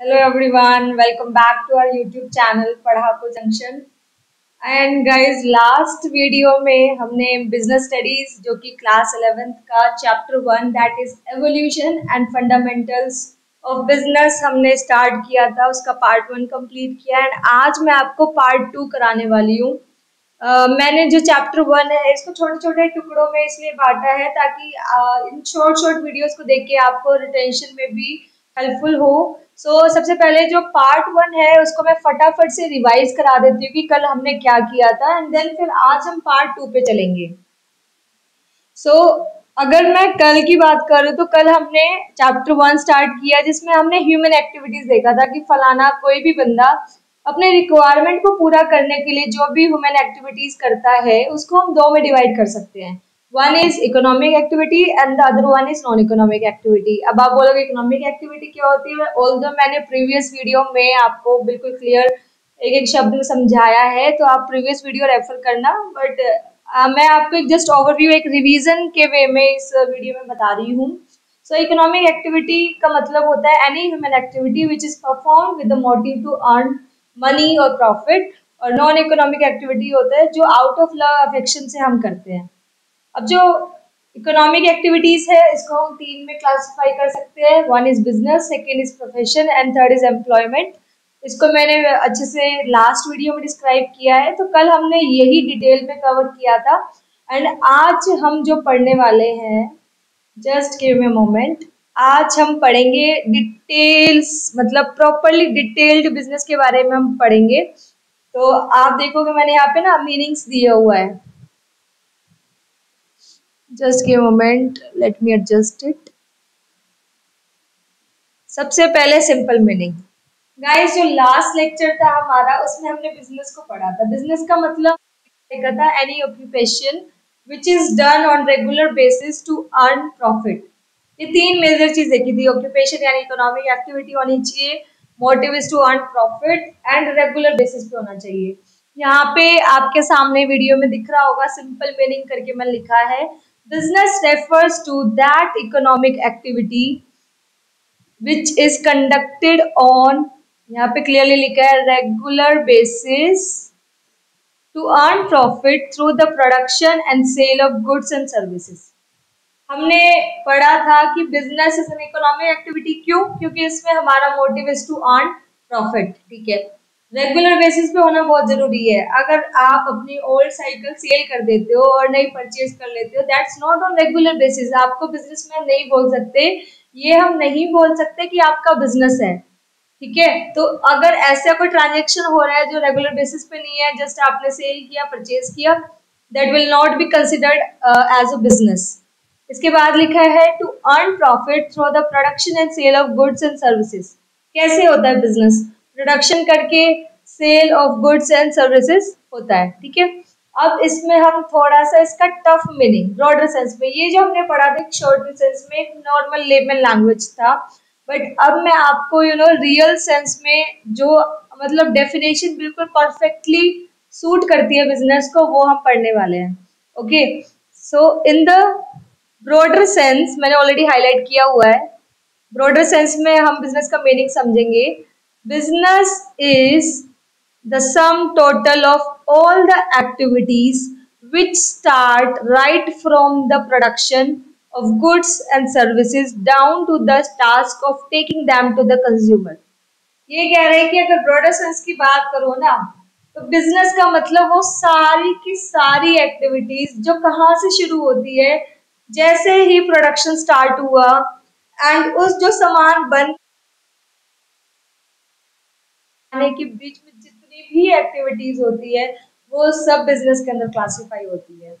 Hello everyone, welcome back to our YouTube channel पढ़ापो junction. And guys last video में हमने business studies जो कि class 11th का chapter 1 that is evolution and fundamentals of business हमने start किया था, उसका पार्ट 1 कंप्लीट किया। एंड आज मैं आपको पार्ट 2 कराने वाली हूँ। मैंने जो चैप्टर 1 है इसको छोटे छोटे टुकड़ों में इसलिए बांटा है ताकि इन शॉर्ट वीडियोस को देख के आपको रिटेंशन में भी हेल्पफुल हो। सो सबसे पहले जो पार्ट 1 है उसको मैं फटाफट से रिवाइज करा देती हूँ कि कल हमने क्या किया था, एंड देन फिर आज हम पार्ट 2 पे चलेंगे। अगर मैं कल की बात करूँ तो कल हमने चैप्टर 1 स्टार्ट किया जिसमें हमने ह्यूमन एक्टिविटीज देखा था कि फलाना कोई भी बंदा अपने रिक्वायरमेंट को पूरा करने के लिए जो भी ह्यूमन एक्टिविटीज करता है उसको हम 2 में डिवाइड कर सकते हैं। 1 is economic activity and the other 1 is non economic activity. अब आप बोलोगे इकोनॉमिक एक्टिविटी क्या होती है? ऑल्दो मैंने प्रीवियस वीडियो में आपको बिल्कुल क्लियर एक शब्द में समझाया है, तो आप प्रीवियस वीडियो रेफर करना, बट मैं आपको एक जस्ट ओवरव्यू एक रिविजन के वे में इस वीडियो में बता रही हूँ। सो इकोनॉमिक एक्टिविटी का मतलब होता है any human activity which is perform with the motive to earn money और प्रॉफिट, और नॉन इकोनॉमिक एक्टिविटी होता है जो आउट ऑफ लव अफेक्शन से हम करते हैं। अब जो इकोनॉमिक एक्टिविटीज है इसको हम 3 में क्लासिफाई कर सकते हैं। 1 is business, 2nd is profession and 3rd is employment. इसको मैंने अच्छे से लास्ट वीडियो में डिस्क्राइब किया है, तो कल हमने यही डिटेल में कवर किया था। एंड आज हम जो पढ़ने वाले हैं, just give me a moment, आज हम पढ़ेंगे डिटेल्स, मतलब प्रॉपरली डिटेल्ड बिजनेस के बारे में हम पढ़ेंगे। तो आप देखोगे मैंने यहाँ पे ना मीनिंग्स दिया हुआ है। Just give a moment, let me adjust it. सबसे पहले सिंपल मीनिंग। गाइस जो लास्ट लेक्चर था हमारा उसमें हमने बिजनेस को पढ़ा था। बिजनेस का मतलब था any occupation which is done on regular basis to earn profit. ये 3 मेजर चीज देखी थी, ऑक्यूपेशन यानी इकोनॉमिक एक्टिविटी होनी चाहिए, motive is to earn profit and regular basis पे होना चाहिए। यहाँ पे आपके सामने वीडियो में दिख रहा होगा सिंपल मीनिंग करके मैंने लिखा है, business refers to that economic activity which is conducted on, यहाँ पे क्लियरली लिखा है, regular basis to earn profit through the production and sale of goods and services. हमने पढ़ा था कि business is an economic activity क्यों? क्योंकि इसमें हमारा motive is to earn profit, ठीक है। रेगुलर बेसिस पे होना बहुत जरूरी है। अगर आप अपनी ओल्ड साइकिल सेल कर देते हो और नई परचेज कर लेते हो, that's not on regular basis. आपको बिजनेस में नहीं बोल सकते, ये हम नहीं बोल सकते कि आपका बिजनेस है, ठीक है। तो अगर ऐसा कोई ट्रांजेक्शन हो रहा है जो रेगुलर बेसिस पे नहीं है, जस्ट आपने सेल किया, परचेज किया, that will not be considered as a business. इसके बाद लिखा है to earn profit through the production and sale of goods and services. कैसे होता है बिजनेस? प्रोडक्शन करके sale of goods and services होता है, ठीक है। अब इसमें हम थोड़ा सा इसका टफ मीनिंग ब्रॉडर सेंस में, ये जो हमने पढ़ा था शॉर्ट सेंस में एक नॉर्मल लेमन लैंग्वेज था, बट अब मैं आपको यू नो रियल सेंस में जो मतलब डेफिनेशन बिल्कुल परफेक्टली सूट करती है बिजनेस को, वो हम पढ़ने वाले हैं। Okay, so in the broader sense मैंने ऑलरेडी हाईलाइट किया हुआ है। ब्रॉडर सेंस में हम बिजनेस का मीनिंग समझेंगे, business is the sum total of all the activities which start right from the production of goods and services down to the task of taking them to the consumer. ये कह रहे हैं कि अगर broader sense की बात करो ना, तो बिजनेस का मतलब वो सारी की सारी एक्टिविटीज जो कहाँ से शुरू होती है, जैसे ही प्रोडक्शन स्टार्ट हुआ एंड उस जो सामान बनने के बीच में जितनी भी एक्टिविटीज होती है वो सब बिजनेस के अंदर क्लासिफाई होती है।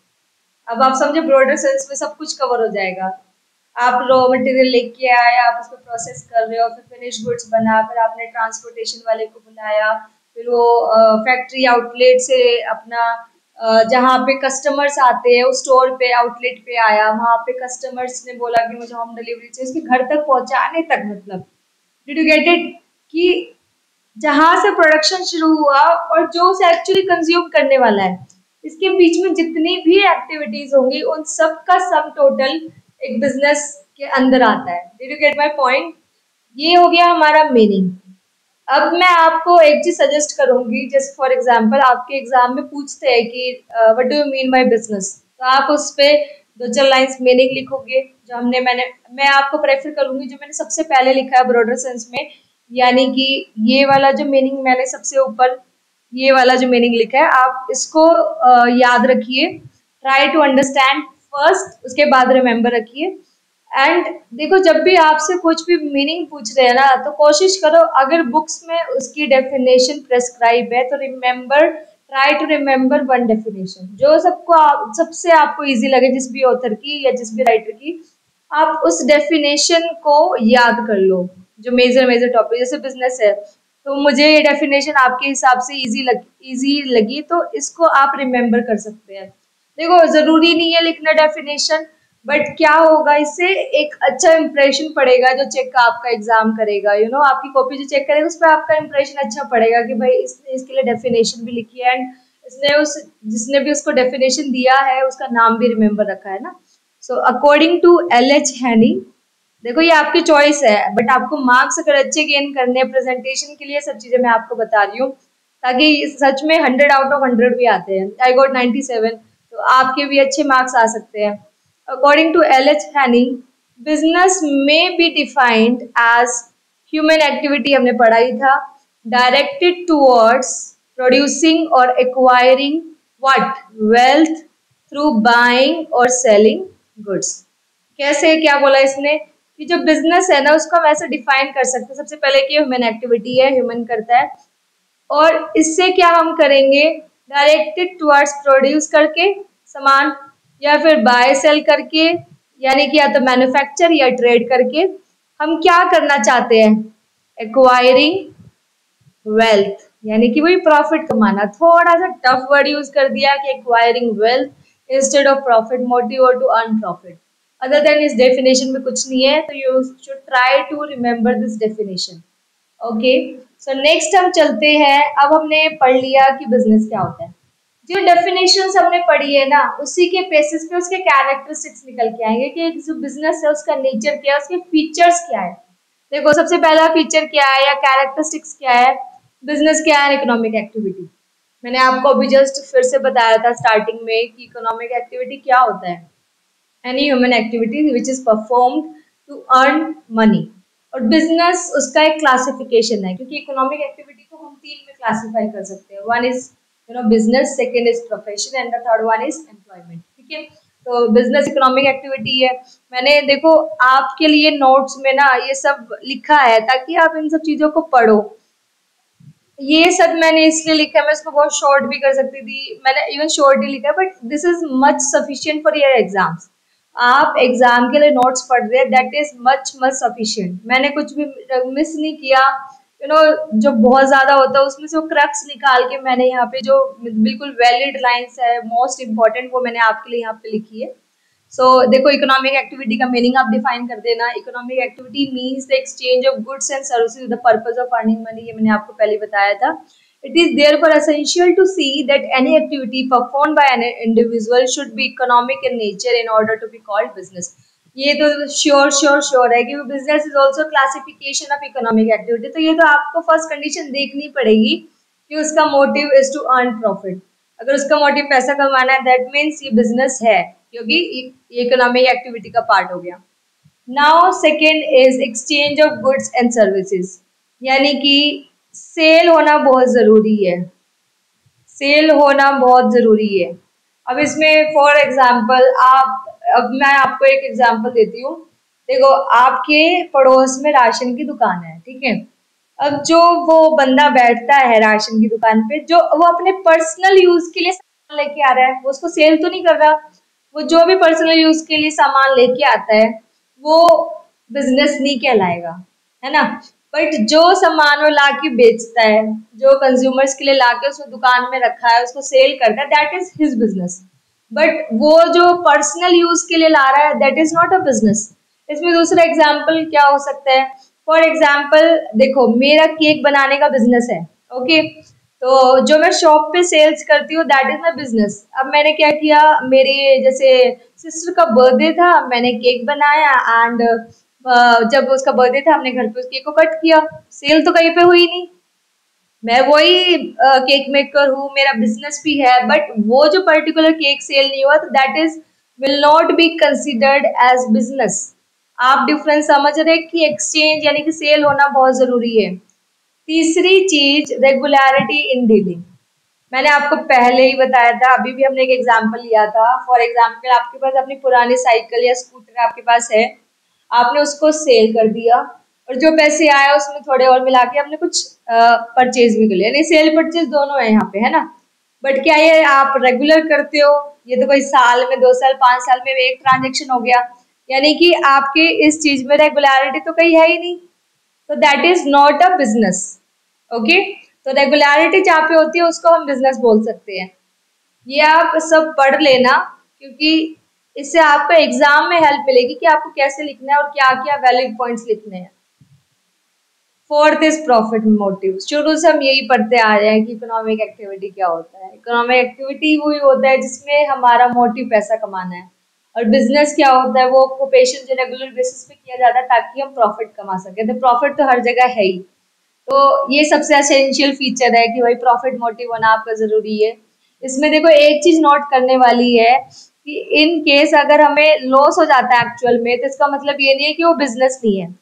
अब आप समझे ब्रॉडर सेंस में सब कुछ कवर हो जाएगा। आप रॉ मटेरियल लेके आए, आप उसको प्रोसेस कर रहे हो, फिर फिनिश गुड्स बना, फिर आपने ट्रांसपोर्टेशन वाले को बुलाया, फिर वो फैक्ट्री आउटलेट से अपना जहाँ पे कस्टमर्स आते हैं उस स्टोर पे आउटलेट पे आया, वहाँ पे कस्टमर्स ने बोला कि मुझे होम डिलीवरी चाहिए, उसके घर तक पहुँचाने तक, मतलब डिड यू गेट इट, कि जहाँ से प्रोडक्शन शुरू हुआ और जो उसे एक्चुअली कंज्यूम करने वाला है, इसके बीच में जितनी भी एक्टिविटीज होंगी उन सब का सम टोटल एक बिजनेस के अंदर आता है। Did you get my point? ये हो गया हमारा मीनिंग। अब मैं आपको एक चीज सजेस्ट करूंगी, जैसे फॉर एग्जांपल आपके एग्जाम में पूछते हैं कि what do you mean by business, तो आप उस पे दो चार लाइंस मीनिंग लिखोगे। जो हमने मैं आपको प्रेफर करूंगी जो मैंने सबसे पहले लिखा है ब्रॉडर सेंस में, यानी कि ये वाला जो मीनिंग मैंने सबसे ऊपर ये वाला जो मीनिंग लिखा है आप इसको याद रखिए। ट्राई टू अंडरस्टैंड फर्स्ट, उसके बाद रिमेम्बर रखिए। एंड देखो जब भी आपसे कुछ भी मीनिंग पूछ रहे हैं ना, तो कोशिश करो अगर बुक्स में उसकी डेफिनेशन प्रेस्क्राइब है तो remember, try to remember one definition जो सबसे आपको इजी लगे, जिस भी ऑथर की या जिस भी राइटर की, आप उस डेफिनेशन को याद कर लो। जो मेजर टॉपिक जैसे बिजनेस है, तो मुझे ये डेफिनेशन आपके हिसाब से इजी लगी तो इसको आप रिमेम्बर कर सकते हैं। देखो जरूरी नहीं है लिखना डेफिनेशन, बट क्या होगा इससे एक अच्छा इम्प्रेशन पड़ेगा जो चेक आपका एग्जाम करेगा, यू नो आपकी कॉपी जो चेक करेगा उस पर आपका इम्प्रेशन अच्छा पड़ेगा कि भाई इसने इसके लिए डेफिनेशन भी लिखी है एंड इसने उस जिसने भी उसको डेफिनेशन दिया है उसका नाम भी रिमेम्बर रखा है ना। So according to L.H. Haney, देखो ये आपकी चॉइस है बट आपको मार्क्स अगर अच्छे गेन करने हैं प्रेजेंटेशन के लिए, सब चीजें मैं आपको बता रही हूँ ताकि सच में 100 आउट ऑफ 100 भी आते हैं। आई गॉट 97, तो आपके भी अच्छे मार्क्स आ सकते हैं। According to L.H. Haney, business may be defined as human activity, हमने पढ़ा ही था, directed towards producing or acquiring what wealth through buying or selling goods। कैसे क्या बोला इसने कि जो बिजनेस है ना उसको हम ऐसे डिफाइन कर सकते हैं, सबसे पहले कि ह्यूमन एक्टिविटी है, ह्यूमन करता है, और इससे क्या हम करेंगे डायरेक्टेड टुवर्ड्स प्रोड्यूस करके सामान, या फिर बाय सेल करके, यानी कि या तो मैन्युफैक्चर या ट्रेड करके हम क्या करना चाहते हैं एक्वायरिंग वेल्थ, यानी कि वही प्रॉफिट कमाना। थोड़ा सा टफ वर्ड यूज कर दिया कि acquiring wealth instead of profit motive और to earn profit. Other than इस डेफिनेशन में कुछ नहीं है, तो you should try to remember this definition. Okay, so next हम चलते हैं। अब हमने पढ़ लिया कि बिजनेस क्या होता है, जो डेफिनेशंस हमने पढ़ी है ना उसी के बेसिस पे उसके कैरेक्टरिस्टिक्स निकल के आएंगे कि जो बिजनेस है उसका नेचर क्या है, उसके फीचर्स क्या है। देखो सबसे पहला फीचर क्या है या कैरेक्टरिस्टिक्स क्या है, बिजनेस क्या है, इकोनॉमिक एक्टिविटी। मैंने आपको अभी जस्ट फिर से बताया था स्टार्टिंग में कि इकोनॉमिक एक्टिविटी क्या होता है, any human activity which is performed to earn money. और बिजनेस उसका एक क्लासिफिकेशन है क्योंकि इकोनॉमिक एक्टिविटी को हम 3 में क्लासिफाई कर सकते हैं, 1 is business, second is profession and the third one is employment. ठीक है, तो बिजनेस इकोनॉमिक एक्टिविटी है। मैंने देखो आपके लिए नोट्स में ना ये सब लिखा है ताकि आप इन सब चीजों को पढ़ो। ये सब मैंने इसलिए लिखा है, मैं इसको बहुत शॉर्ट भी कर सकती थी, मैंने इवन शॉर्ट ही लिखा है, but this is much sufficient for your exams. आप एग्जाम के लिए नोट्स पढ़ रहे हैं, दैट इज मच सफिशियंट। मैंने कुछ भी मिस नहीं किया, यू नो जो बहुत ज्यादा होता है उसमें से वो क्रक्स निकाल के मैंने यहाँ पे जो बिल्कुल वैलिड लाइंस है मोस्ट इम्पॉर्टेंट वो मैंने आपके लिए यहाँ पे लिखी है। सो देखो इकोनॉमिक एक्टिविटी का मीनिंग आप डिफाइन कर देना। Economic activity means the exchange of goods and services the purpose of earning money, ये मैंने आपको पहले बताया था। It is therefore essential to see that any activity performed by an individual should be economic in nature in order to be called business. ये तो sure है कि business is also classification of economic activity, तो ये तो आपको first condition देखनी पड़ेगी कि उसका motive is to earn profit. अगर उसका मोटिव पैसा कमाना है दैट मींस ये बिजनेस है क्योंकि ये इकोनॉमिक एक्टिविटी का पार्ट हो गया। Now second is exchange of goods and services, यानी कि सेल होना बहुत जरूरी है, सेल होना बहुत जरूरी है। अब इसमें फॉर एग्जाम्पल अब मैं आपको एक एग्जांपल देती हूँ। देखो आपके पड़ोस में राशन की दुकान है, ठीक है, अब जो वो बंदा बैठता है राशन की दुकान पे, जो वो अपने पर्सनल यूज के लिए सामान लेके आ रहा है, वो उसको सेल तो नहीं कर रहा, वो जो भी पर्सनल यूज के लिए सामान लेके आता है वो बिजनेस नहीं कहलाएगा, है ना। बट जो सामान वो लाके बेचता है, जो कंज्यूमर्स के लिए लाके उसको दुकान में रखा है, उसको सेल करता है, that is his business. But वो जो पर्सनल यूज के लिए ला रहा है that is not a business. इसमें दूसरा एग्जाम्पल क्या हो सकता है, फॉर एग्जाम्पल देखो मेरा केक बनाने का बिजनेस है, ओके, तो जो मैं शॉप पे सेल्स करती हूँ दैट इज माई बिजनेस। अब मैंने क्या किया, मेरे जैसे सिस्टर का बर्थडे था, मैंने केक बनाया एंड जब उसका बर्थडे था हमने घर पे उस केक को कट किया, सेल तो कहीं पे हुई नहीं, मैं वही केक मेकर हूँ, मेरा बिजनेस भी है, बट वो जो पर्टिकुलर केक सेल नहीं हुआ तो that is will not be considered as business. आप डिफरेंस समझ रहे हैं कि एक्सचेंज यानी कि सेल होना बहुत जरूरी है। तीसरी चीज रेगुलरिटी इन डीलिंग, मैंने आपको पहले ही बताया था, अभी भी हमने एक एग्जांपल लिया था। फॉर एग्जांपल आपके पास अपनी पुरानी साइकिल या स्कूटर आपके पास है, आपने उसको सेल कर दिया और जो पैसे आया उसमें थोड़े और मिला के आपने कुछ परचेज भी कर लिया, यानी सेल परचेज दोनों है यहाँ पे, है ना। बट क्या ये आप रेगुलर करते हो? ये तो कोई साल में, 2 साल, 5 साल में एक ट्रांजेक्शन हो गया, यानी कि आपके इस चीज में रेगुलरिटी तो कहीं है ही नहीं, तो that is not a business. Okay, तो रेगुलरिटी जहाँ पे होती है उसको हम बिजनेस बोल सकते हैं। ये आप सब पढ़ लेना क्योंकि इससे आपको एग्जाम में हेल्प मिलेगी कि आपको कैसे लिखना है और क्या क्या वैलिड पॉइंट्स लिखने हैं। Fourth is profit motive. शुरू से हम यही पढ़ते आ रहे हैं कि इकोनॉमिक एक्टिविटी क्या होता है। इकोनॉमिक एक्टिविटी वही होता है जिसमें हमारा मोटिव पैसा कमाना है, और बिजनेस क्या होता है वो ऑक्यूपेशन जो रेगुलर बेसिस पे किया जाता है ताकि हम प्रॉफिट कमा सकें। तो प्रॉफिट तो हर जगह है ही, तो ये सबसे एसेंशियल फीचर है कि भाई प्रॉफिट मोटिव होना आपका जरूरी है। इसमें देखो एक चीज नोट करने वाली है कि इन केस अगर हमें लॉस हो जाता है एक्चुअल में, तो इसका मतलब ये नहीं है कि वो बिजनेस नहीं है।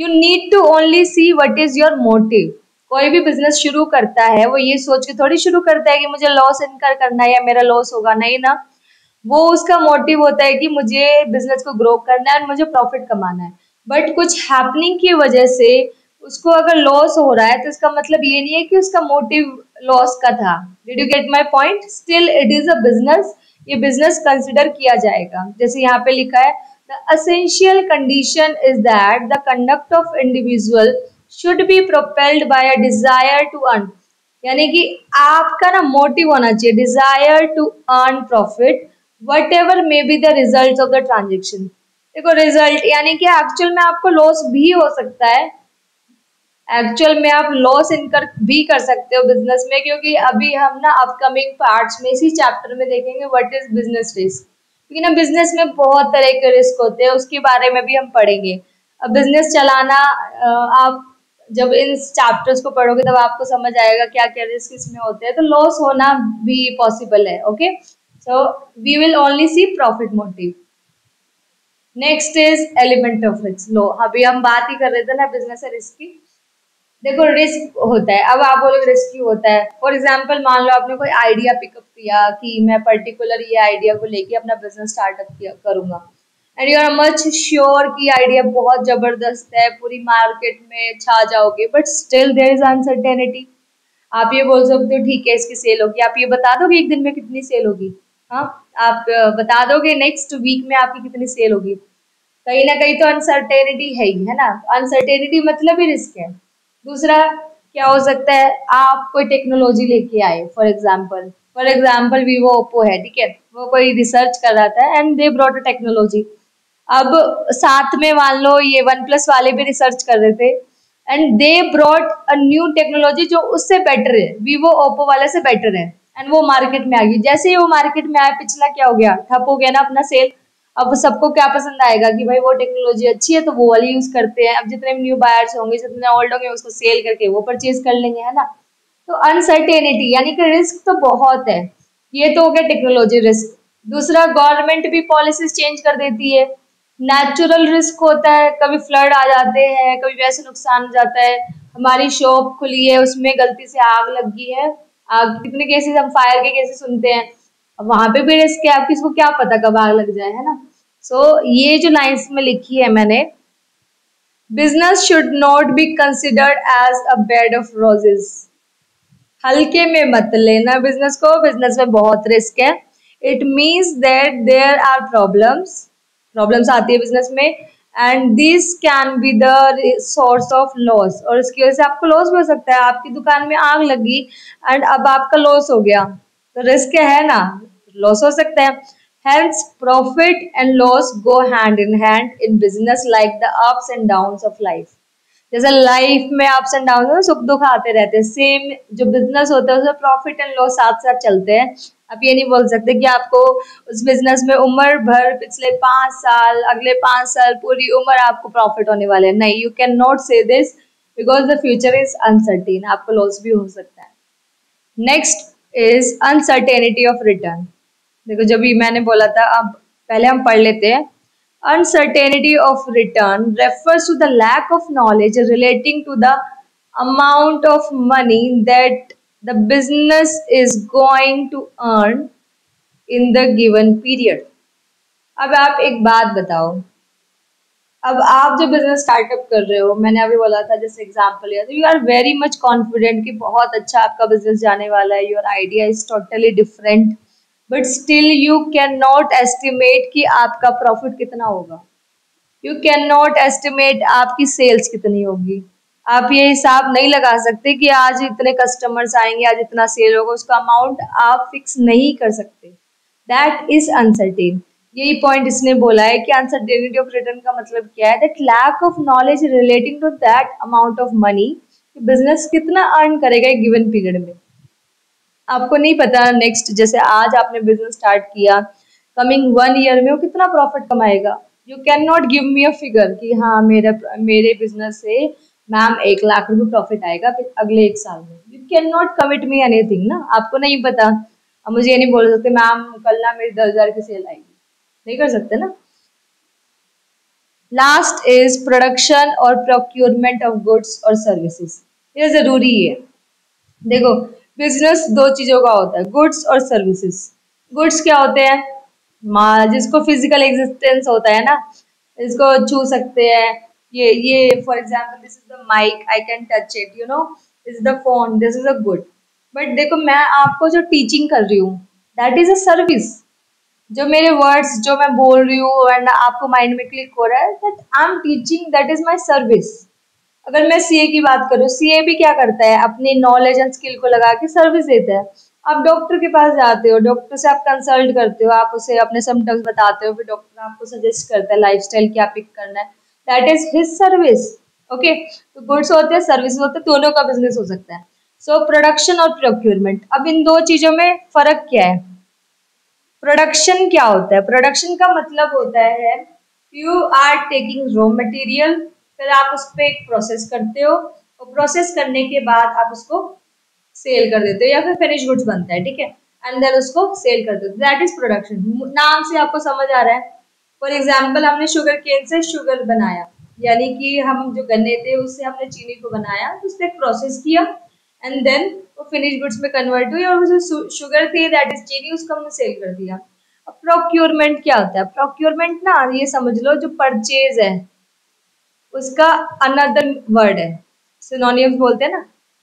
You need to only see what is your motive. कोई भी बिजनेस शुरू करता है वो ये सोच के थोड़ी शुरू करता है कि मुझे लॉस इनकर करना है या मेरा लॉस होगा, नहीं ना। वो उसका मोटिव होता है कि मुझे बिजनेस को ग्रो करना है और मुझे प्रॉफिट कमाना है। बट कुछ हैपनिंग की वजह से उसको अगर लॉस हो रहा है तो इसका मतलब ये नहीं है कि उसका मोटिव लॉस का था। Did you get my point? Still it is a business, ये बिजनेस कंसिडर किया जाएगा। जैसे यहाँ पे लिखा है the essential condition is that the conduct of individual should be propelled by a desire to earn, यानी कि आपका ना मोटिव होना चाहिए desire to earn profit whatever may be the result of the transaction. देखो result यानी कि actual में आपको लॉस भी हो सकता है, एक्चुअल में आप लॉस इनकर भी कर सकते हो बिजनेस में, क्योंकि अभी हम ना अपकमिंग पार्ट्स में इसी चैप्टर में देखेंगे व्हाट इज बिजनेस रिस्क, क्योंकि ना बिजनेस में बहुत तरह के रिस्क होते हैं, उसके बारे में भी हम पढ़ेंगे। अब बिजनेस चलाना आप जब इन चैप्टर्स को पढ़ोगे तब आपको समझ आएगा क्या क्या रिस्क इसमें होते हैं, तो लॉस होना भी पॉसिबल है। Okay, so we will only see profit motive. Next is element of risk. लो अभी हम बात ही कर रहे थे ना बिजनेस रिस्क की। देखो रिस्क होता है, अब आप बोलोगे रिस्क क्यों होता है। फॉर एग्जाम्पल मान लो आपने कोई आइडिया पिकअप किया कि मैं पर्टिकुलर ये आइडिया को लेके अपना बिजनेस स्टार्टअप करूंगा, and you are much sure कि आइडिया बहुत जबरदस्त है, पूरी मार्केट में छा जाओगे, but still there is uncertainty. आप ये बोल सकते हो ठीक है इसकी सेल होगी, आप ये बता दोगे एक दिन में कितनी सेल होगी, हाँ आप बता दोगे नेक्स्ट वीक में आपकी कितनी सेल होगी, कहीं ना कहीं तो अनसर्टेनिटी है ही, है ना। अनसर्टेनिटी मतलब ही रिस्क है। दूसरा क्या हो सकता है, आप कोई टेक्नोलॉजी लेके आए, फॉर एग्जाम्पल वीवो ओप्पो है, ठीक है, वो कोई रिसर्च कर रहा था and they brought a technology. अब साथ में मान लो ये वन प्लस वाले भी रिसर्च कर रहे थे and they brought a new technology जो उससे बेटर है, वीवो ओप्पो वाले से बेटर है, एंड वो मार्केट में आ गई। जैसे ही वो मार्केट में आया पिछला क्या हो गया, ठप हो गया ना अपना सेल। अब सबको क्या पसंद आएगा कि भाई वो टेक्नोलॉजी अच्छी है तो वो वाली यूज करते हैं। अब जितने न्यू बायर्स होंगे, जितने ओल्ड होंगे, उसको सेल करके वो परचेज कर लेंगे, है ना। तो अनसर्टेनिटी यानी कि रिस्क तो बहुत है। ये तो हो गया टेक्नोलॉजी रिस्क। दूसरा गवर्नमेंट भी पॉलिसीज चेंज कर देती है। नेचुरल रिस्क होता है, कभी फ्लड आ जाते हैं, कभी वैसे नुकसान हो जाता है। हमारी शॉप खुली है उसमें गलती से आग लग गई है, आग, कितने केसेस हम फायर के केसेस सुनते हैं, वहां पे भी रिस्क है, आप किसको क्या पता कब आग लग जाए, है ना। सो ये जो लाइंस में लिखी है मैंने, business should not be considered as a bed of roses. हल्के में मत लेना बिजनेस को, बिजनेस में बहुत रिस्क है। It means that there are problems आती है बिजनेस में, and this can be the source of loss, और इसकी वजह से आपको लॉस भी हो सकता है। आपकी दुकान में आग लगी एंड अब आपका लॉस हो गया, तो रिस्क है ना, लॉस हो सकता है। Hence profit and loss go hand in business like the ups and downs of life. जैसे लाइफ में अप्स एंड डाउन्स, सुख दुख आते रहते हैं, सेम जो बिजनेस होता है उसमें प्रॉफिट एंड लॉस साथ साथ चलते हैं। आप ये नहीं बोल सकते कि आपको उस बिजनेस में उम्र भर, पिछले 5 साल, अगले 5 साल, पूरी उम्र आपको प्रॉफिट होने वाले, नहीं। You can not say this because the future is uncertain, आपको लॉस भी हो सकता है। Next is uncertainty of return. देखो जब मैंने बोला था, अब पहले हम पढ़ लेते हैं। Uncertainty of return refers to the lack of knowledge relating to the amount of money that the business is going to earn in the given period। अब आप एक बात बताओ, अब आप जो बिजनेस स्टार्टअप कर रहे हो, मैंने अभी बोला था जैसे एग्जाम्पल लिया, तो you are very much confident कि बहुत अच्छा आपका बिजनेस जाने वाला है, your idea is totally different, but still you can not estimate कि आपका प्रॉफिट कितना होगा, यू कैन नॉट एस्टिमेट आपकी सेल्स कितनी होगी। आप ये हिसाब नहीं लगा सकते कि आज इतने कस्टमर्स आएंगे, आज इतना सेल होगा, उसका अमाउंट आप फिक्स नहीं कर सकते। That is uncertain. यही पॉइंट इसने बोला है कि अनसर्टेनिटी ऑफ रिटर्न का मतलब क्या है, that lack of knowledge relating to that amount of money, business कितना अर्न करेगा एक गिवन पीरियड में आपको नहीं पता। नेक्स्ट, जैसे आज आपने बिजनेस स्टार्ट किया, कमिंग 1 ईयर में वो कितना प्रॉफिट कमाएगा। You can not give me a figure कि हाँ मेरे बिजनेस से मैम 1 लाख रुपए प्रॉफिट आएगा फिर अगले 1 साल में। You can not commit me anything ना, आपको नहीं पता। अब मुझे ये नहीं बोल सकते मैम कल ना मेरी 10,000 की सेल आएगी, नहीं कर सकते ना। लास्ट इज प्रोडक्शन और प्रोक्योरमेंट ऑफ गुड्स और सर्विसेज। ये जरूरी है। देखो बिजनेस 2 चीजों का होता है, गुड्स और सर्विसेज। गुड्स क्या होते हैं, जिसको फिजिकल एग्जिस्टेंस होता है ना, इसको छू सकते हैं। ये for example this is the mic, I can touch it, you know, this is the phone, this is a good. But देखो मैं आपको जो टीचिंग कर रही हूँ दैट इज अ सर्विस। जो मेरे वर्ड्स जो मैं बोल रही हूँ एंड आपको माइंड में क्लिक हो रहा है that I am teaching, that is my service. अगर मैं सीए की बात करूँ, सीए भी क्या करता है, अपनी नॉलेज एंड स्किल को लगा के सर्विस देता है। आप डॉक्टर के पास जाते हो, डॉक्टर से आप कंसल्ट करते हो, आप उसे अपने सिम्टम्स बताते हो, फिर डॉक्टर आपको सजेस्ट करता है लाइफस्टाइल क्या पिक करना है, that is his service. Okay, तो गुड्स होते हैं, सर्विस होते हैं, दोनों का बिजनेस हो सकता है। सो प्रोडक्शन और प्रोक्योरमेंट, अब इन 2 चीजों में फर्क क्या है। प्रोडक्शन क्या होता है, प्रोडक्शन का मतलब होता है you are taking raw material, फिर आप उस पर एक प्रोसेस करते हो और प्रोसेस करने के बाद आप उसको सेल कर देते हो या फिर फिनिश गुड्स बनता है, ठीक है, एंड देन उसको सेल कर देते हो, दैट इज प्रोडक्शन। नाम से आपको समझ आ रहा है। फॉर एग्जाम्पल हमने शुगर केन से शुगर बनाया, यानी कि हम जो गन्ने थे उससे हमने चीनी को बनाया, तो उससे प्रोसेस किया एंड देन वो फिनिश गुड्स में कन्वर्ट हुई और जो शुगर थी दैट इज चीनी, उसको हमने सेल कर दिया। अब प्रोक्योरमेंट क्या होता है, प्रोक्योरमेंट ना ये समझ लो जो परचेज है उसका अनदर वर्ड है, सिनोनिम्स बोलते हैं ना।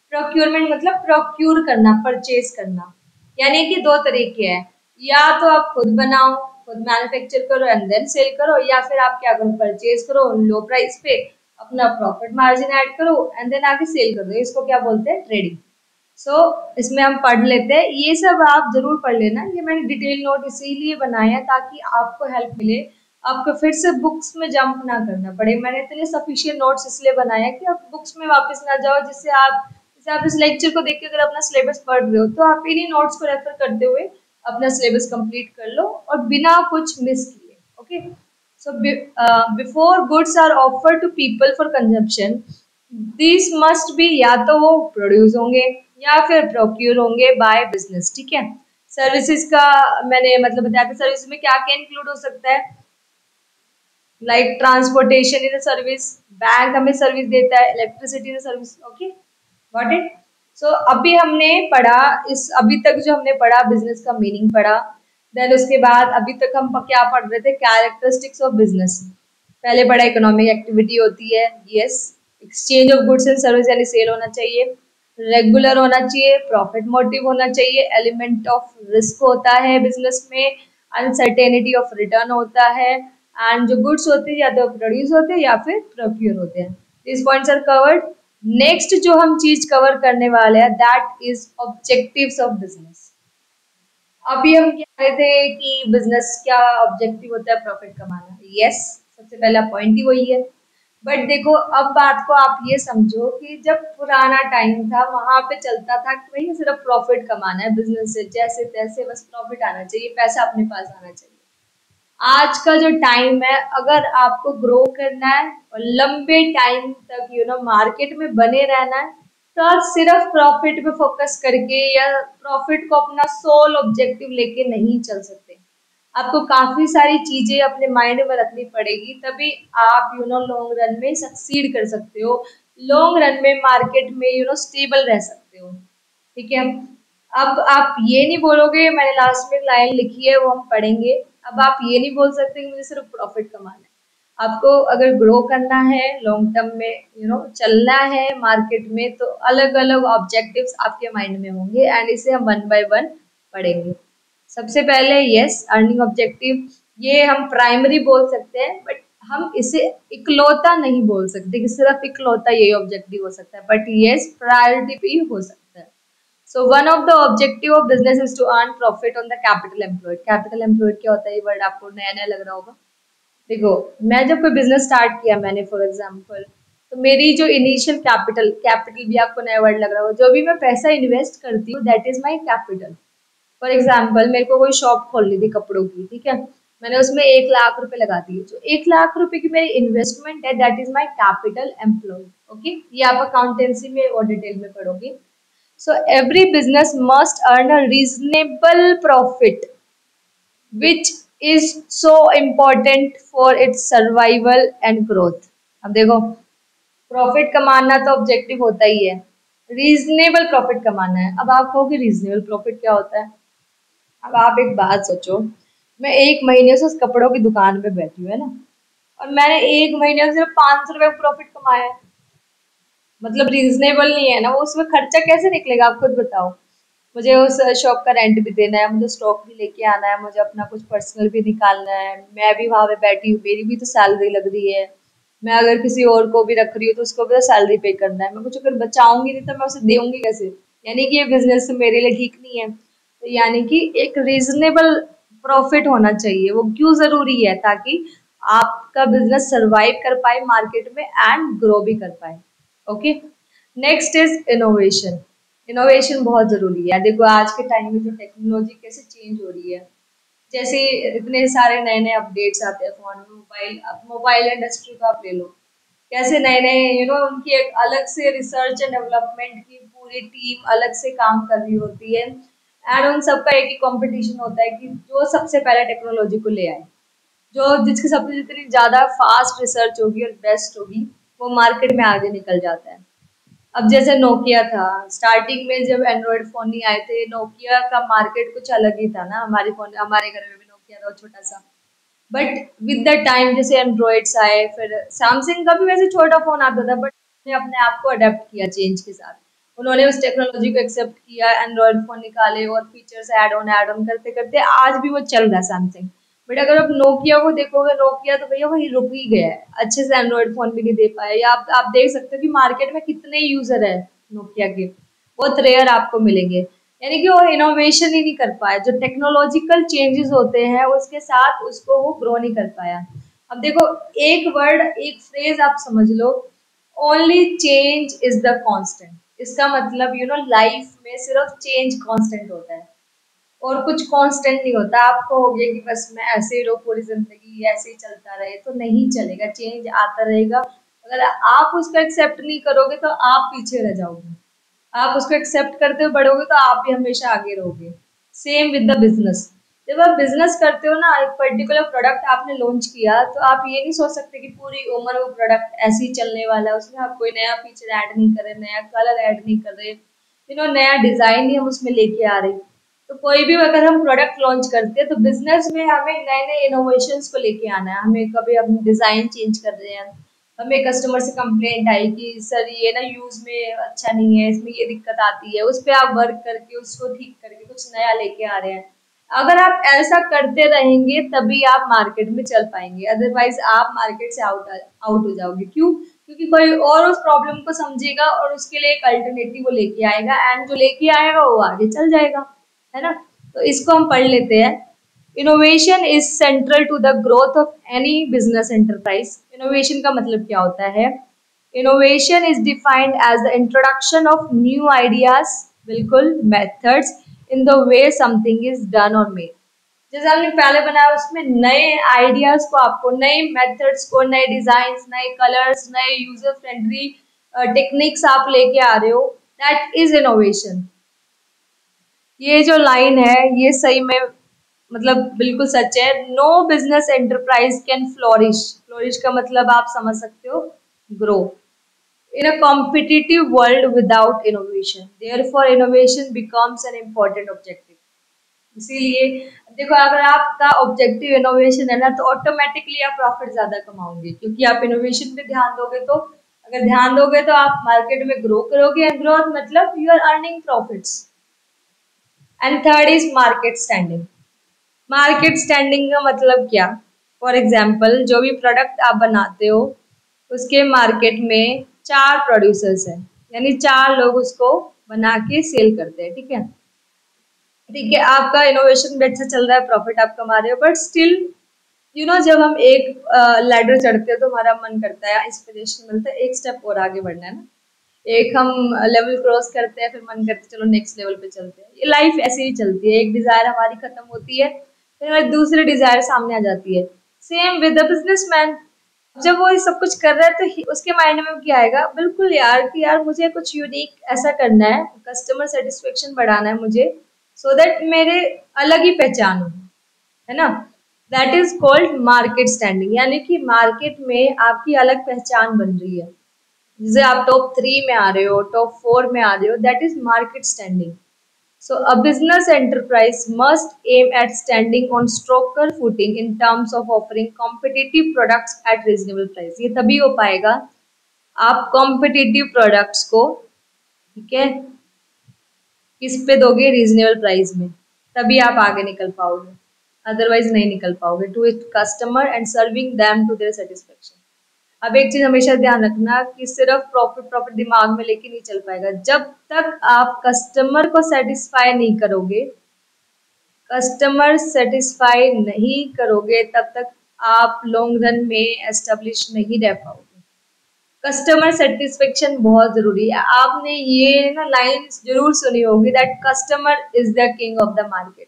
प्रोक्योरमेंट मतलब प्रोक्योर करना, परचेज करना, यानी कि 2 तरीके हैं, या तो आप खुद बनाओ, खुद मैन्युफैक्चर करो एंड देन सेल करो, या फिर आप क्या करो, परचेज करो, लो प्राइस पे अपना प्रॉफिट मार्जिन ऐड करो एंड देन आगे सेल कर दो। इसको क्या बोलते हैं, ट्रेडिंग। सो इसमें हम पढ़ लेते हैं, ये सब आप जरूर पढ़ लेना। ये मैंने डिटेल नोट इसीलिए बनाए हैं ताकि आपको हेल्प मिले, आपको फिर से बुक्स में जंप ना करना पड़े। मैंने इतने सफिशियंट नोट्स इसलिए बनाए हैं कि आप बुक्स में वापस ना जाओ, जिससे आप इस लेक्चर को देख के अगर अपना सिलेबस पढ़ रहे हो तो आप इन्हीं नोट्स को रेफर करते हुए अपना सिलेबस कंप्लीट कर लो और बिना कुछ मिस किए। Okay, so before goods are offered to people for consumption this must be, या तो वो प्रोड्यूस होंगे या फिर प्रोक्योर होंगे बाय बिजनेस, ठीक है। सर्विसेज का मैंने मतलब बताया था, सर्विस में क्या क्या इंक्लूड हो सकता है, like transportation is a service, bank हमें सर्विस देता है, electricity is a service. Okay, got it. So अभी हमने पढ़ा, इस अभी तक जो हमने पढ़ा बिजनेस का मीनिंग पढ़ा, देन उसके बाद अभी तक हम क्या पढ़ रहे थे, कैरेक्टरिस्टिक्स ऑफ बिजनेस। पहले पढ़ा इकोनॉमिक एक्टिविटी होती है, yes, exchange of goods and service यानी सेल होना चाहिए, रेगुलर होना चाहिए, प्रॉफिट मोटिव होना चाहिए, एलिमेंट ऑफ रिस्क होता है बिजनेस में, अनसर्टेनिटी ऑफ रिटर्न होता है, एंड जो गुड्स होते हैं या तो प्रोड्यूस होते हैं या फिर प्रोक्योर होते हैं। This points are covered. Next जो हम चीज कवर करने वाले हैं that is objectives of business. अभी हम कह रहे थे कि बिजनेस क्या ऑब्जेक्टिव होता है, प्रॉफिट कमाना, यस, सबसे पहला पॉइंट ही वही है। बट देखो अब बात को आप ये समझो कि जब पुराना टाइम था वहां पे चलता था कि भाई सिर्फ प्रॉफिट कमाना है, बिजनेस से जैसे तैसे बस प्रॉफिट आना चाहिए, पैसा अपने पास आना चाहिए। आज का जो टाइम है, अगर आपको ग्रो करना है और लंबे टाइम तक मार्केट में बने रहना है, तो आप सिर्फ प्रॉफिट पे फोकस करके या प्रॉफिट को अपना सोल ऑब्जेक्टिव लेके नहीं चल सकते। आपको काफी सारी चीजें अपने माइंड में रखनी पड़ेगी, तभी आप लॉन्ग रन में सक्सीड कर सकते हो, लॉन्ग रन में मार्केट में स्टेबल रह सकते हो। ठीक है, अब आप ये नहीं बोलोगे मैंने लास्ट में लाइन लिखी है वो हम पढ़ेंगे, अब आप ये नहीं बोल सकते कि मुझे सिर्फ प्रॉफिट कमाना है। आपको अगर ग्रो करना है, लॉन्ग टर्म में चलना है मार्केट में, तो अलग अलग ऑब्जेक्टिव्स आपके माइंड में होंगे एंड इसे हम वन बाय वन पढ़ेंगे। सबसे पहले यस अर्निंग ऑब्जेक्टिव, ये हम प्राइमरी बोल सकते हैं, बट हम इसे इकलौता नहीं बोल सकते कि सिर्फ इकलौता यही ऑब्जेक्टिव हो सकता है, बट यस प्रायोरिटी भी हो सकता है। So one of the objective of business is to earn profit on the capital employed. Capital employed क्या होता है, ये वर्ड आपको नया नया लग रहा होगा। देखो, मैं जब कोई बिजनेस स्टार्ट किया मैंने फॉर एग्जाम्पल, तो मेरी जो इनिशियल कैपिटल भी आपको नया वर्ड लग रहा होगा, जो भी मैं पैसा इन्वेस्ट करती हूँ that is my capital. For example मेरे को कोई शॉप खोलनी थी कपड़ों की, ठीक है, मैंने उसमें 1 लाख रुपए लगा दिए, जो 1 लाख रुपए की मेरी इन्वेस्टमेंट है that is my capital employed. Okay, ये आप अकाउंटेंसी में और डिटेल में पढ़ोगे। So every business must earn a reasonable profit, which is so important for its survival and growth. अब देखो, प्रॉफिट कमाना तो ऑब्जेक्टिव होता ही है, रीजनेबल प्रॉफिट कमाना है। अब आप कहोगे रीजनेबल प्रॉफिट क्या होता है? अब आप एक बात सोचो, मैं 1 महीने से उस कपड़ों की दुकान पे बैठी हूँ, है ना, और मैंने 1 महीने में सिर्फ 500 रुपये प्रॉफिट कमाया है, मतलब रीजनेबल नहीं है ना वो। उसमें खर्चा कैसे निकलेगा आप खुद बताओ। मुझे उस शॉप का रेंट भी देना है, मुझे स्टॉक भी लेके आना है, मुझे अपना कुछ पर्सनल भी निकालना है, मैं भी वहां पे बैठी हूँ, मेरी भी तो सैलरी लग रही है, मैं अगर किसी और को भी रख रही हूँ तो उसको भी तो सैलरी पे करना है, मैं कुछ अगर बचाऊंगी नहीं तो मैं उसे दूंगी कैसे, यानी कि ये बिजनेस मेरे लिए ठीक नहीं है। तो यानी कि एक रीजनेबल प्रॉफिट होना चाहिए, वो क्यों जरूरी है, ताकि आपका बिजनेस सर्वाइव कर पाए मार्केट में एंड ग्रो भी कर पाए। Okay, next is innovation. Innovation बहुत जरूरी है। देखो आज के टाइम में जो टेक्नोलॉजी कैसे चेंज हो रही है, जैसे इतने सारे नए नए अपडेट्स आते हैं फोन में, मोबाइल इंडस्ट्री को आप ले लो, कैसे नए नए उनकी एक अलग से रिसर्च एंड डेवलपमेंट की पूरी टीम अलग से काम कर रही होती है एंड उन सबका एक ही कॉम्पिटिशन होता है कि जो सबसे पहले टेक्नोलॉजी को ले आए, जो जिसके सबसे जितनी ज़्यादा फास्ट रिसर्च होगी और बेस्ट होगी वो मार्केट में आगे निकल जाता है। अब जैसे नोकिया था, स्टार्टिंग में जब एंड्रॉयड फोन नहीं आए थे, नोकिया का मार्केट कुछ अलग ही था ना, हमारे घर में भी नोकिया था छोटा सा, बट विद द टाइम जैसे एंड्रॉयड्स आए, फिर सैमसंग का भी वैसे छोटा फोन आता था, बट उन्होंने अपने आप को अडेप्ट किया चेंज के साथ, उन्होंने उस टेक्नोलॉजी को एक्सेप्ट किया, एंड्रॉयड फोन निकाले और फीचर्स ऐड ऑन करते करते आज भी वो चल रहा है सैमसंग। बट अगर आप नोकिया को देखोगे, नोकिया तो भैया वही रुक ही गया है, अच्छे से एंड्रॉयड फोन भी नहीं दे पाया। या आप देख सकते हो कि मार्केट में कितने यूजर है नोकिया के, बहुत रेयर आपको मिलेंगे, यानी कि वो इनोवेशन ही नहीं कर पाए, जो टेक्नोलॉजिकल चेंजेस होते हैं उसके साथ उसको वो ग्रो नहीं कर पाया। अब देखो एक वर्ड, एक फ्रेज आप समझ लो, only change is the constant. इसका मतलब लाइफ में सिर्फ चेंज कॉन्स्टेंट होता है और कुछ कांस्टेंट नहीं होता। आपको हो गया कि बस मैं ऐसे ही रहूं पूरी जिंदगी, ऐसे ही चलता रहे तो नहीं चलेगा, चेंज आता रहेगा। अगर आप उसको एक्सेप्ट नहीं करोगे तो आप पीछे रह जाओगे, आप उसको एक्सेप्ट करते हुए बढ़ोगे तो आप भी हमेशा आगे रहोगे। सेम विद द बिजनेस, जब आप बिजनेस करते हो ना, एक पर्टिकुलर प्रोडक्ट आपने लॉन्च किया तो आप ये नहीं सोच सकते कि पूरी उम्र वो प्रोडक्ट ऐसे ही चलने वाला है, उसमें आप कोई नया फीचर ऐड नहीं कर रहे, नया कलर ऐड नहीं कर रहे, नया डिजाइन ही हम उसमें लेके आ रहे। तो कोई भी अगर हम प्रोडक्ट लॉन्च करते हैं तो बिजनेस में हमें नए नए इनोवेशंस को लेके आना है। हमें कभी हम डिजाइन चेंज कर रहे हैं, हमें कस्टमर से कंप्लेंट आई कि सर ये ना यूज में अच्छा नहीं है, इसमें ये दिक्कत आती है, उस पर आप वर्क करके उसको ठीक करके कुछ नया लेके आ रहे हैं। अगर आप ऐसा करते रहेंगे तभी आप मार्केट में चल पाएंगे, अदरवाइज आप मार्केट से आउट हो जाओगे। क्यों? क्योंकि कोई और उस प्रॉब्लम को समझेगा और उसके लिए एक अल्टरनेटिव वो लेके आएगा एंड जो लेके आएगा वो आगे चल जाएगा, है ना। तो इसको हम पढ़ लेते हैं। Innovation is central to the growth of any business enterprise. Innovation का मतलब क्या होता है? Innovation is defined as the introduction of new ideas, बिल्कुल, methods in the way something is done और मेड। जैसे हमने पहले बनाया उसमें नए आइडियाज को, आपको नए मेथड्स को, नए डिजाइन्स, नए कलर्स, नए यूजर फ्रेंडली टेक्निक्स आप लेके आ रहे हो, दैट इज इनोवेशन। ये जो लाइन है ये सही में मतलब बिल्कुल सच है। No business enterprise can flourish, flourish का मतलब आप समझ सकते हो grow, in a competitive world without innovation, therefore innovation becomes an important objective। इसीलिए देखो अगर आपका ऑब्जेक्टिव इनोवेशन है ना तो ऑटोमेटिकली आप प्रॉफिट ज्यादा कमाओगे, क्योंकि आप इनोवेशन पे ध्यान दोगे। तो अगर ध्यान दोगे तो आप मार्केट में ग्रो करोगे, एंड ग्रोथ मतलब you are earning profits. And third is market standing. Market standing का मतलब क्या? फॉर एग्जाम्पल जो भी प्रोडक्ट आप बनाते हो उसके मार्केट में चार प्रोड्यूसर्स हैं, यानी चार लोग उसको बना के सेल करते हैं, ठीक है? ठीक है, आपका इनोवेशन भी अच्छा चल रहा है, प्रॉफिट आप कमा रहे हो, बट स्टिल यू नो जब हम एक लैडर चढ़ते हैं तो हमारा मन करता है, इंस्पिरेशन मिलता है, एक स्टेप और आगे बढ़ना है ना। एक हम लेवल क्रॉस करते हैं, फिर मन करता है चलो नेक्स्ट लेवल पे चलते हैं। ये लाइफ ऐसे ही चलती है, एक डिजायर हमारी खत्म होती है फिर हमारी दूसरी डिजायर सामने आ जाती है। सेम विद द बिजनेसमैन, जब वो सब कुछ कर रहा है तो उसके माइंड में क्या आएगा? बिल्कुल यार कि यार मुझे कुछ यूनिक ऐसा करना है, कस्टमर सेटिस्फेक्शन बढ़ाना है मुझे, सो दैट मेरे अलग ही पहचान हो, है ना। That is called market standing, यानी कि मार्केट में आपकी अलग पहचान बन रही है। जैसे आप टॉप 3 में आ रहे हो, टॉप 4 में आ रहे हो, that is market standing. So a business enterprise must aim at standing on stronger footing in terms of offering competitive products at reasonable price। ये तभी हो पाएगा आप competitive products को, ठीक है, किस पे दोगे? reasonable price में, तभी आप आगे निकल पाओगे, अदरवाइज नहीं निकल पाओगे। To it customer and serving them to their satisfaction. अब एक चीज हमेशा ध्यान रखना कि सिर्फ प्रॉफिट दिमाग में लेके नहीं चल पाएगा। जब तक आप कस्टमर को सेटिस्फाई नहीं करोगे, कस्टमर सेटिस्फाई नहीं करोगे, तब तक आप लॉन्ग रन में एस्टेब्लिश नहीं रह पाओगे। कस्टमर सेटिस्फेक्शन बहुत जरूरी है। आपने ये ना लाइन जरूर सुनी होगी, that customer is the king of the market.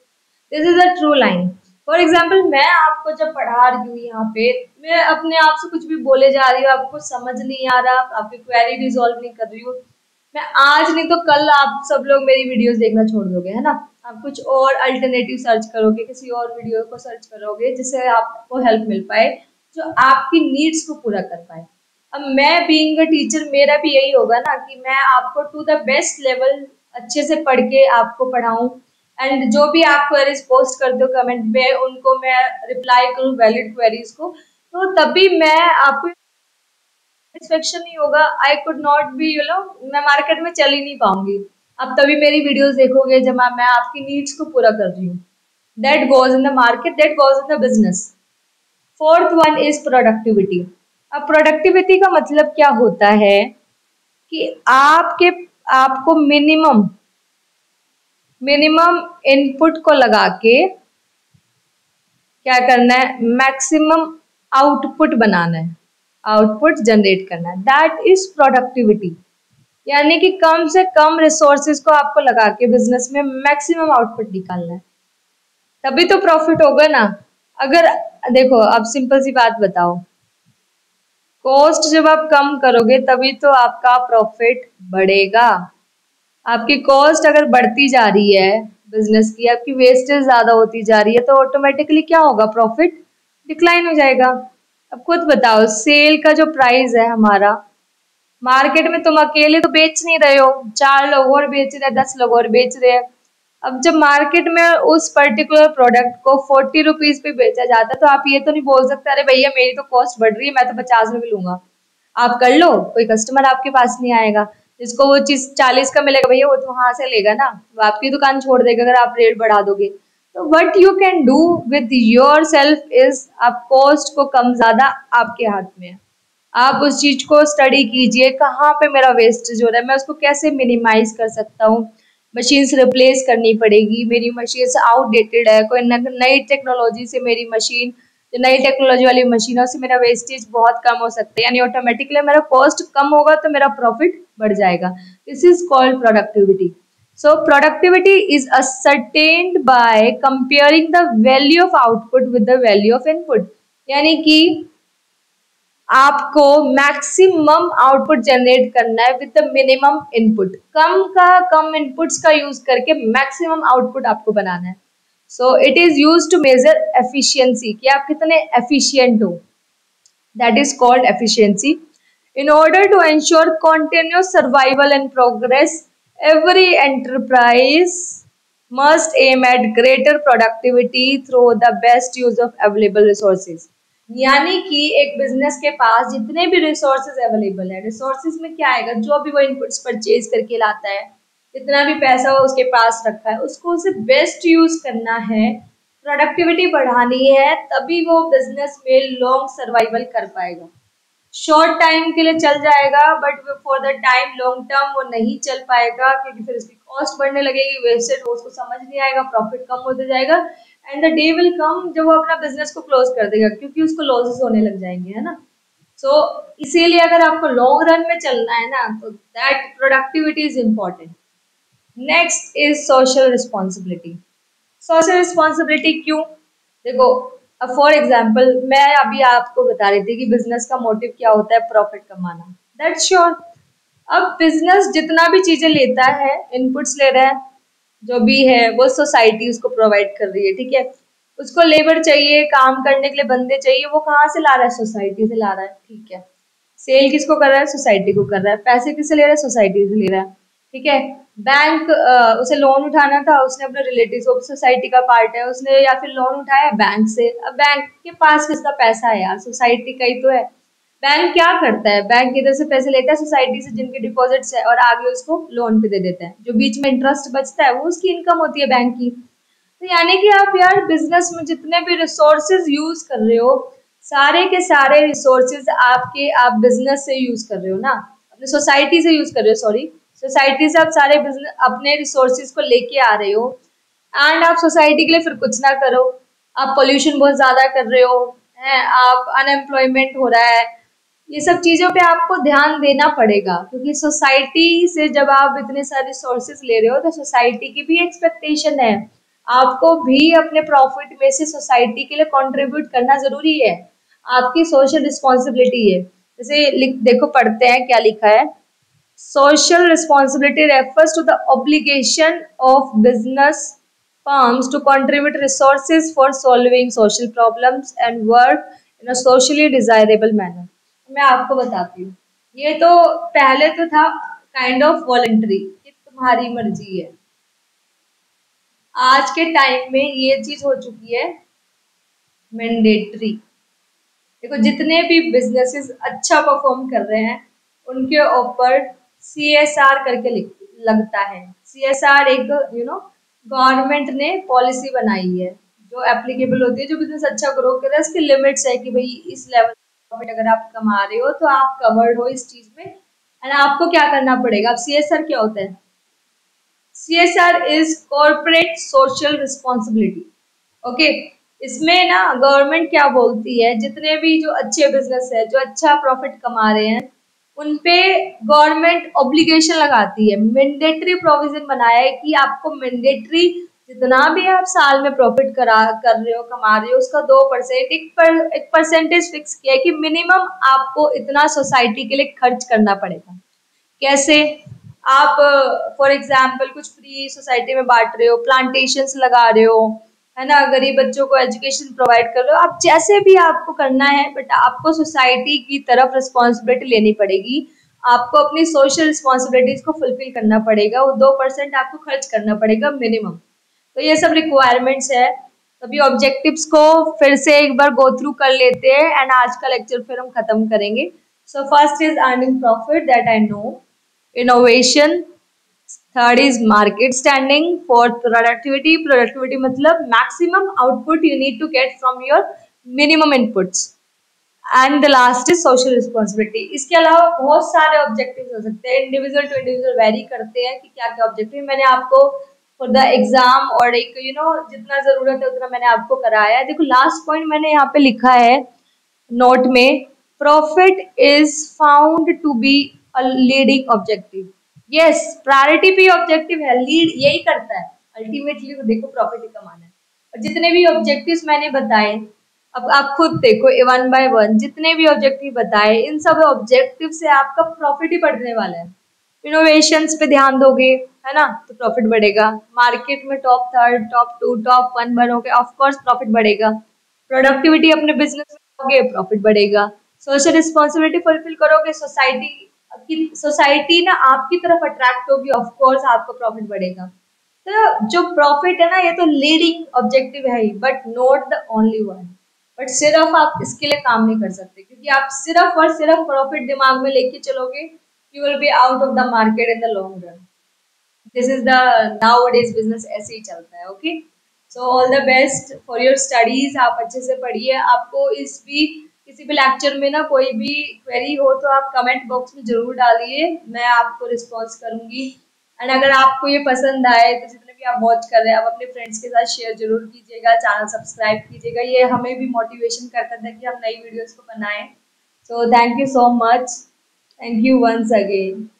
This is a true line. For example मैं आपको जब पढ़ा रही हूँ यहाँ पे, मैं अपने आप से कुछ भी बोले जा रही हूँ, आपको समझ नहीं आ रहा, आपकी क्वेरी रिजॉल्व नहीं कर रही हूँ, मैं आज नहीं तो कल आप सब लोग मेरी वीडियोस देखना छोड़ दोगे, है ना। आप कुछ और अल्टरनेटिव सर्च करोगे, किसी और वीडियो को सर्च करोगे जिससे आपको हेल्प मिल पाए, जो आपकी नीड्स को पूरा कर पाए। अब मैं बीइंग अ टीचर मेरा भी यही होगा ना कि मैं आपको टू द बेस्ट लेवल अच्छे से पढ़ के आपको पढ़ाऊं, एंड जो भी आप क्वेरीज पोस्ट कर दो कमेंट में उनको मैं रिप्लाई करूँ, वैलिड क्वेरीज को, तो तभी मैं आपको सेटिस्फेक्शन नहीं होगा। I could not be you know, मैं मार्केट में चल ही नहीं पाऊंगी। आप तभी मेरी वीडियोस देखोगे जब मैं आपकी नीड्स को पूरा कर रही हूँ। That goes in the market, that goes in the business. Fourth one is productivity. अब प्रोडक्टिविटी का मतलब क्या होता है कि आपको मिनिमम इनपुट को लगा के क्या करना है? मैक्सिमम आउटपुट बनाना है, आउटपुट जनरेट करना है। दैट इज प्रोडक्टिविटी, यानी कि कम से कम रिसोर्सेज को आपको लगा के बिजनेस में मैक्सिमम आउटपुट निकालना है, तभी तो प्रॉफिट होगा ना। अगर देखो आप सिंपल सी बात बताओ, कॉस्ट जब आप कम करोगे तभी तो आपका प्रॉफिट बढ़ेगा। आपकी कॉस्ट अगर बढ़ती जा रही है बिजनेस की, आपकी वेस्टेज ज्यादा होती जा रही है, तो ऑटोमेटिकली क्या होगा? प्रॉफिट डिक्लाइन हो जाएगा। अब खुद बताओ, सेल का जो प्राइस है हमारा मार्केट में, तुम अकेले तो बेच नहीं रहे हो, 4 लोग और बेच रहे हैं, 10 लोग और बेच रहे हैं। अब जब मार्केट में उस पर्टिकुलर प्रोडक्ट को 40 रुपीज पे बेचा जाता है तो आप ये तो नहीं बोल सकते अरे भैया मेरी तो कॉस्ट बढ़ रही है, मैं तो 50 में लूंगा। आप कर लो, कोई कस्टमर आपके पास नहीं आएगा। जिसको वो चीज 40 का मिलेगा भैया वो तो वहां से लेगा ना, वो आपकी दुकान छोड़ देगा अगर आप रेट बढ़ा दोगे। तो what you can do with yourself is, आप कॉस्ट को कम ज्यादा आपके हाथ में है। आप उस चीज को स्टडी कीजिए, कहाँ पे मेरा वेस्टेज हो रहा है, मैं उसको कैसे मिनिमाइज कर सकता हूँ। मशीन्स रिप्लेस करनी पड़ेगी, मेरी मशीन आउटडेटेड है, कोई नई टेक्नोलॉजी से मेरी मशीन, नई टेक्नोलॉजी वाली मशीनों से मेरा वेस्टेज बहुत कम हो सकता है, यानी ऑटोमेटिकली मेरा कॉस्ट कम होगा तो मेरा प्रॉफिट बढ़ जाएगा। This is called productivity. So productivity is ascertained by comparing the value of output with the value of input. यानी कि आपको मैक्सिमम आउटपुट जनरेट करना है विद द मिनिमम इनपुट. कम इनपुट्स का यूज करके मैक्सिमम आउटपुट आपको बनाना है. So it is used to measure efficiency, कि आप कितने एफिशिएंट हो. That is called efficiency. In order to ensure continuous survival and progress, every enterprise must aim at greater productivity through the best use of available resources. यानी कि एक business के पास जितने भी रिसोर्सेज अवेलेबल है, रिसोर्सेज में क्या आएगा, जो भी वो इनपुट्स परचेज करके लाता है, जितना भी पैसा उसके पास रखा है, उसको उसे बेस्ट यूज करना है, प्रोडक्टिविटी बढ़ानी है, तभी वो बिजनेस में लॉन्ग सर्वाइवल कर पाएगा. शॉर्ट टाइम के लिए चल जाएगा but for the time long term वो नहीं चल पाएगा, क्योंकि फिर उसकी कॉस्ट बढ़ने लगेगी, वेस्टेड हो, उसको समझ नहीं आएगा, प्रॉफिट कम होता जाएगा. And the day will come जब वो अपना बिजनेस को क्लोज कर देगा, क्योंकि उसको लॉसेस होने लग जाएंगे, है ना. सो इसीलिए अगर आपको लॉन्ग रन में चलना है ना, तो that productivity is important. Next is social responsibility. Social responsibility क्यों? देखो फॉर एग्जाम्पल, मैं अभी आपको बता रही थी कि बिजनेस का मोटिव क्या होता है, प्रॉफिट कमाना. That's sure. अब बिजनेस जितना भी चीजें लेता है, इनपुट्स ले रहा है, जो भी है वो सोसाइटी उसको प्रोवाइड कर रही है, ठीक है. उसको लेबर चाहिए, काम करने के लिए बंदे चाहिए, वो कहाँ से ला रहा है, सोसाइटी से ला रहा है, ठीक है. सेल किसको कर रहा है, सोसाइटी को कर रहा है. पैसे किससे ले रहा है, सोसाइटी से ले रहा है, ठीक है. बैंक उसे लोन उठाना था, उसने अपने रिलेटिव्स, वो सोसाइटी का पार्ट है, उसने या फिर लोन उठाया बैंक से. अब बैंक के पास किसका पैसा है यार, सोसाइटी का ही तो है. बैंक क्या करता है, बैंक इधर से पैसे लेता है सोसाइटी से, जिनके डिपॉजिट्स है, और आगे उसको लोन पे दे देता है. जो बीच में इंटरेस्ट बचता है वो उसकी इनकम होती है बैंक की. तो यानी कि आप यार बिजनेस में जितने भी रिसोर्सेज यूज कर रहे हो, सारे के सारे रिसोर्सेज आपके आप बिजनेस से यूज कर रहे हो ना, अपने सोसाइटी से यूज कर रहे हो, सॉरी सोसाइटी से आप सारे बिजनेस अपने रिसोर्सेज को लेके आ रहे हो. एंड आप सोसाइटी के लिए फिर कुछ ना करो, आप पोल्यूशन बहुत ज़्यादा कर रहे हो, हैं, आप अनएम्प्लॉयमेंट हो रहा है, ये सब चीज़ों पे आपको ध्यान देना पड़ेगा, क्योंकि सोसाइटी से जब आप इतने सारे रिसोर्सेज ले रहे हो तो सोसाइटी की भी एक्सपेक्टेशन है, आपको भी अपने प्रॉफिट में से सोसाइटी के लिए कॉन्ट्रीब्यूट करना ज़रूरी है. आपकी सोशल रिस्पॉन्सिबिलिटी है. जैसे देखो पढ़ते हैं क्या लिखा है. Social responsibility refers to the obligation of business firms to contribute resources for solving social problems and work in a socially desirable manner. मैं आपको बताती हूँ, ये तो पहले तो था kind of voluntary, कि तुम्हारी मर्जी है. आज के टाइम में ये चीज हो चुकी है mandatory. देखो जितने भी businesses अच्छा perform कर रहे हैं उनके ऊपर CSR करके लगता है. CSR एक गवर्नमेंट ने पॉलिसी बनाई है जो एप्लीकेबल होती है, जो बिजनेस अच्छा ग्रो कर रहा है, इसके लिमिट्स है कि भाई इस लेवल प्रॉफिट अगर आप कमा रहे हो तो आप कवर्ड हो इस चीज में, एंड आपको क्या करना पड़ेगा. अब CSR क्या होता है? CSR is corporate social responsibility. Okay, इसमें ना गवर्नमेंट क्या बोलती है, जितने भी जो अच्छे बिजनेस है, जो अच्छा प्रॉफिट कमा रहे हैं, उनपे गवर्नमेंट ऑब्लिगेशन लगाती है. मैंडेटरी प्रोविजन बनाया है कि आपको मैंडेटरी जितना भी आप साल में प्रॉफिट कमा रहे हो उसका 2% एक परसेंटेज फिक्स किया है कि मिनिमम आपको इतना सोसाइटी के लिए खर्च करना पड़ेगा. कैसे? आप फॉर एग्जाम्पल कुछ फ्री सोसाइटी में बांट रहे हो, प्लांटेशंस लगा रहे हो, है ना, गरीब बच्चों को एजुकेशन प्रोवाइड कर रहे हो, आप जैसे भी आपको करना है, बट आपको सोसाइटी की तरफ रिस्पॉन्सिबिलिटी लेनी पड़ेगी, आपको अपनी सोशल रिस्पॉन्सिबिलिटीज को फुलफिल करना पड़ेगा, वो 2% आपको खर्च करना पड़ेगा मिनिमम. तो ये सब रिक्वायरमेंट्स है. अभी ऑब्जेक्टिव्स को फिर से एक बार गो थ्रू कर लेते हैं एंड आज का लेक्चर फिर हम खत्म करेंगे. So first is earning profit, that I know. Innovation. Third is market standing. Fourth productivity. Productivity मतलब maximum output you need to get from your minimum inputs. And the last is social responsibility. इसके अलावा बहुत सारे objectives हो सकते हैं, individual to individual very करते हैं कि क्या क्या ऑब्जेक्टिव. मैंने आपको फॉर द एग्जाम और एक जितना जरूरत है उतना मैंने आपको कराया है. देखो लास्ट पॉइंट मैंने यहाँ पे लिखा है नोट में, profit is found to be a leading objective. Yes, priority पे ऑब्जेक्टिव है, लीड यही करता है अल्टीमेटली। देखो प्रॉफिट ही कमाना है, और जितने भी ऑब्जेक्टिव्स मैंने बताए, अब आप खुद देखो 1 by 1 जितने भी ऑब्जेक्टिव बताए, इन सब ऑब्जेक्टिव से आपका प्रॉफिट ही बढ़ने वाला है। इनोवेशंस पे ध्यान दोगे है ना, तो प्रॉफिट बढ़ेगा। मार्केट में टॉप 3rd, टॉप 2, टॉप 1 बनोगे, ऑफ कोर्स प्रॉफिट बढ़ेगा। प्रोडक्टिविटी अपने बिजनेस में दोगे, प्रॉफिट बढ़ेगा। सोशल रिस्पॉन्सिबिलिटी फुलफिल करोगे, सोसाइटी ना आपकी तरफ अट्रैक्ट होगी, ऑफ कोर्स आपका प्रॉफिट बढ़ेगा। तो जो प्रॉफिट है ना, ये तो लीडिंग ऑब्जेक्टिव है ही, but not the only one. But सिर्फ आप इसके लिए काम नहीं कर सकते, क्योंकि आप सिर्फ और सिर्फ प्रॉफिट दिमाग में लेके चलोगे, you will be out of the market in the long run. This is the nowadays business ऐसे ही चलता है, okay? So all the best for your studies. आप अच्छे से पढ़िए। आपको इस भी किसी भी लेक्चर में ना कोई भी क्वेरी हो तो आप कमेंट बॉक्स में जरूर डालिए, मैं आपको रिस्पॉन्स करूंगी। एंड अगर आपको ये पसंद आए तो जितने भी आप वॉच कर रहे हैं, आप अपने फ्रेंड्स के साथ शेयर जरूर कीजिएगा, चैनल सब्सक्राइब कीजिएगा। ये हमें भी मोटिवेशन करता था कि हम नई वीडियोज को बनाएं। So thank you so much, thank you once again.